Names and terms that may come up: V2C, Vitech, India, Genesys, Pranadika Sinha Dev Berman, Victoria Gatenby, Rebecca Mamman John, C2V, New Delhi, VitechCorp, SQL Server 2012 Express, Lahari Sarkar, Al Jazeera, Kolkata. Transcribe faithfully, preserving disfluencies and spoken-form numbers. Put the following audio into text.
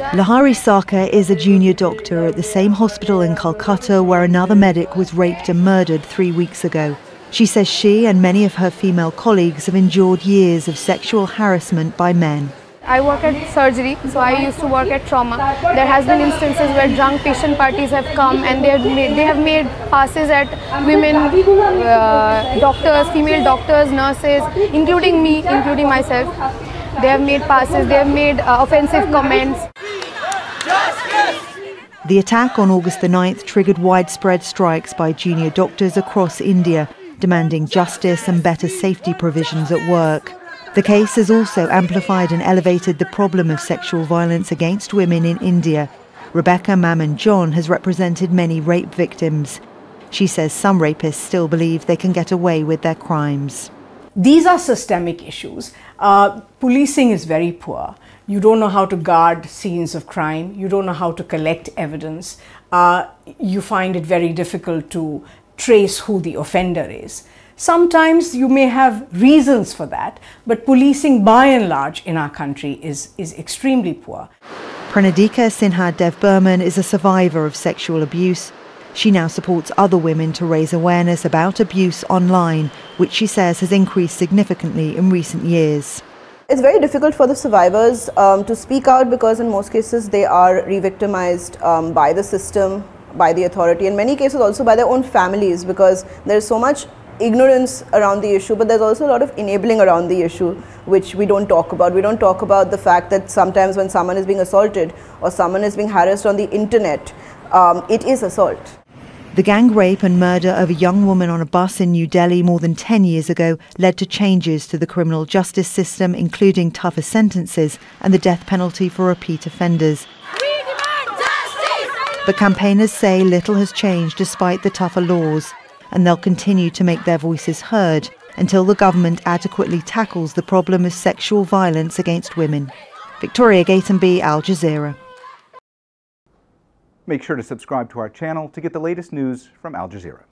Lahari Sarkar is a junior doctor at the same hospital in Kolkata where another medic was raped and murdered three weeks ago. She says she and many of her female colleagues have endured years of sexual harassment by men. I work at surgery, so I used to work at trauma. There has been instances where drunk patient parties have come and they have made, they have made passes at women, uh, doctors, female doctors, nurses, including me, including myself. They have made passes, they have made uh, offensive comments. The attack on August the ninth triggered widespread strikes by junior doctors across India, demanding justice and better safety provisions at work. The case has also amplified and elevated the problem of sexual violence against women in India. Rebecca Mamman John has represented many rape victims. She says some rapists still believe they can get away with their crimes. These are systemic issues. Uh, policing is very poor. You don't know how to guard scenes of crime. You don't know how to collect evidence. Uh, you find it very difficult to trace who the offender is. Sometimes you may have reasons for that, but policing by and large in our country is, is extremely poor. Pranadika Sinha Dev Berman is a survivor of sexual abuse. She now supports other women to raise awareness about abuse online, which she says has increased significantly in recent years. It's very difficult for the survivors um, to speak out because in most cases they are re-victimized um, by the system, by the authority, in many cases also by their own families, because there's so much ignorance around the issue, but there's also a lot of enabling around the issue which we don't talk about. We don't talk about the fact that sometimes when someone is being assaulted or someone is being harassed on the internet, um, it is assault. The gang rape and murder of a young woman on a bus in New Delhi more than ten years ago led to changes to the criminal justice system, including tougher sentences and the death penalty for repeat offenders. We demand justice! But campaigners say little has changed despite the tougher laws, and they'll continue to make their voices heard until the government adequately tackles the problem of sexual violence against women. Victoria Gatenby, Al Jazeera. Make sure to subscribe to our channel to get the latest news from Al Jazeera.